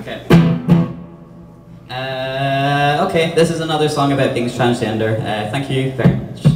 Okay. Okay, this is another song about being transgender. Thank you very much.